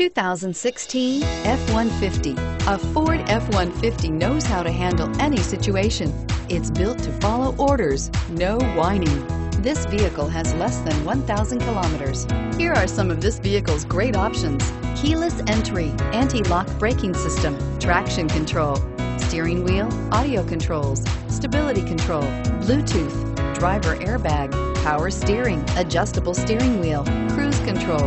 2016 F-150. A Ford F-150 knows how to handle any situation. It's built to follow orders, no whining. This vehicle has less than 1,000 kilometers. Here are some of this vehicle's great options: keyless entry, anti-lock braking system, traction control, steering wheel audio controls, stability control, Bluetooth, driver airbag, power steering, adjustable steering wheel, cruise control.